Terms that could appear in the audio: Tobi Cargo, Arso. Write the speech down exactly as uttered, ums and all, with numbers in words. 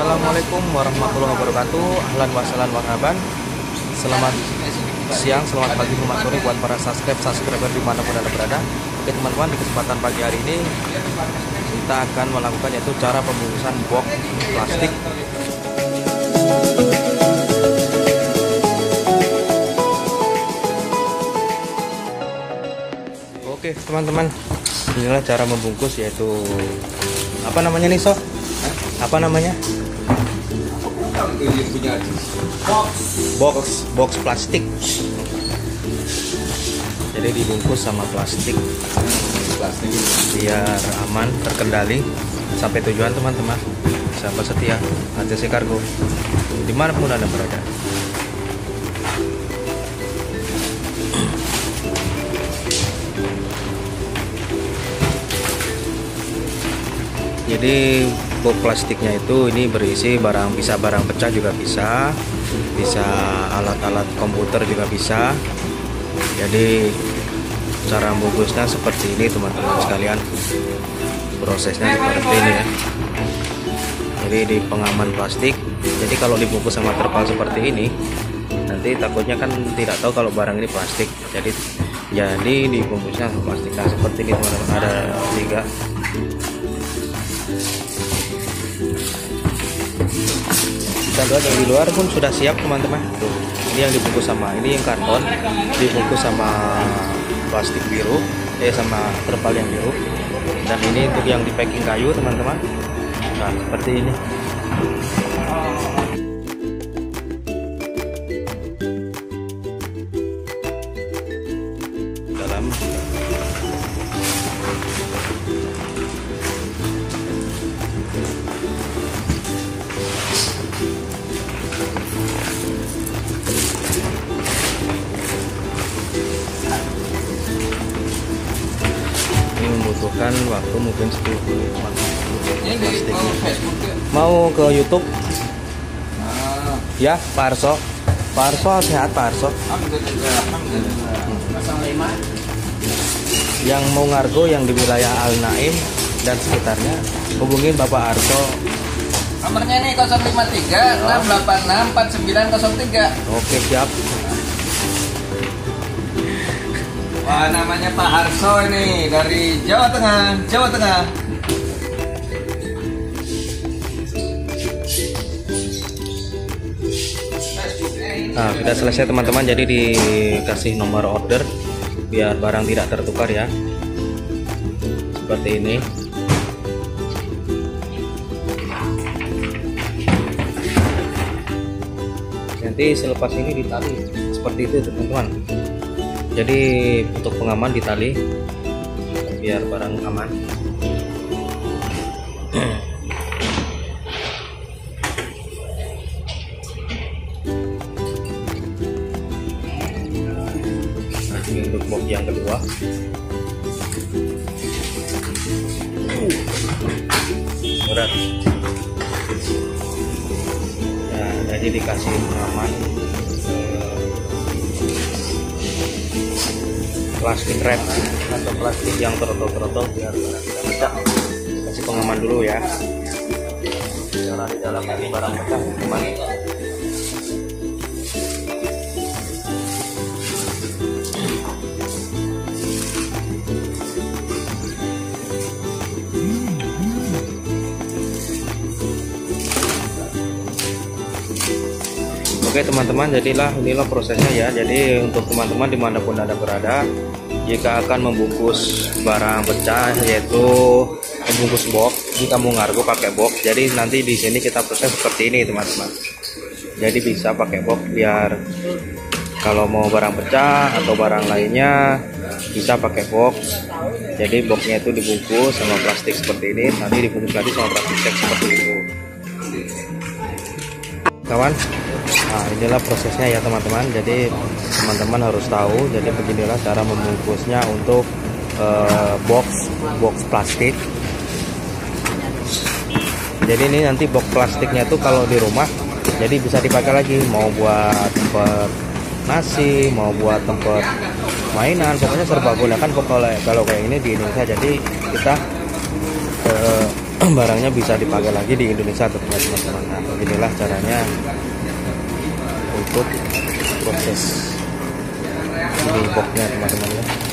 Assalamualaikum warahmatullahi wabarakatuh. Ahlan wa sahlan wa marhaban. Selamat siang, selamat pagi, selamat sore buat para subscribe subscriber dimanapun Anda berada. Oke teman-teman, di kesempatan pagi hari ini kita akan melakukan yaitu cara pembungkusan box plastik. Oke teman-teman, inilah cara membungkus yaitu apa namanya nih sob? Apa namanya? Box, box, box plastik. Jadi dibungkus sama plastik. Plastik biar aman, terkendali sampai tujuan teman-teman. Sahabat setia Tobi Cargo dimanapun Anda berada. Jadi box plastiknya itu ini berisi barang, bisa barang pecah juga bisa, bisa alat-alat komputer juga bisa. Jadi cara bungkusnya seperti ini teman-teman sekalian, prosesnya seperti ini ya. Jadi di pengaman plastik, jadi kalau dibungkus sama terpal seperti ini nanti takutnya kan tidak tahu kalau barang ini plastik. Jadi jadi dibungkusnya plastik. Nah, seperti ini teman-teman, ada tiga. Kita lihat yang di luar pun sudah siap teman-teman. Ini yang dibungkus sama, ini yang karton dibungkus sama plastik biru, eh sama terpal yang biru. Dan ini untuk yang di packing kayu teman-teman. Nah seperti ini. Dalam. Butuhkan waktu mungkin sepuluh menit plastiknya. Mau ke YouTube? Nah. Ya, Pak Arso. Pak Arso sehat, Pak Arso. Alhamdulillah. Yang mau ngargo yang di wilayah Al Naim dan sekitarnya, hubungin Bapak Arso. Nomornya nih nol lima tiga enam delapan enam empat sembilan nol tiga. Oke, siap. Wah, namanya Pak Arso ini dari Jawa Tengah, Jawa Tengah. Nah, sudah selesai teman-teman, jadi dikasih nomor order biar barang tidak tertukar ya. Seperti ini. Nanti selepas ini ditarik seperti itu teman-teman. Jadi untuk pengaman di tali biar barang aman. Nah, ini untuk box yang kedua. Berat. Nah, jadi dikasih pengaman plastik wrap atau plastik yang terotol-terotol biar barang tidak pecah. Kasih pengaman dulu ya, cara di dalam lagi barang pecah teman. Oke teman-teman, jadilah inilah prosesnya ya. Jadi untuk teman-teman dimanapun Anda berada, jika akan membungkus barang pecah yaitu membungkus box, jika mau ngargo pakai box. Jadi nanti di sini kita proses seperti ini teman-teman. Jadi bisa pakai box biar kalau mau barang pecah atau barang lainnya bisa pakai box. Jadi boxnya itu dibungkus sama plastik seperti ini, nanti dibungkus lagi sama plastik seperti itu. Kawan, nah inilah prosesnya ya teman-teman. Jadi teman-teman harus tahu, jadi beginilah cara membungkusnya untuk uh, box box plastik. Jadi ini nanti box plastiknya tuh kalau di rumah jadi bisa dipakai lagi, mau buat tempat nasi, mau buat tempat mainan, pokoknya serba gunakan. Pokoknya kalau kayak ini di Indonesia, jadi kita uh, barangnya bisa dipakai lagi di Indonesia tentunya teman-teman. Nah, beginilah caranya untuk proses ini boxnya teman-teman ya.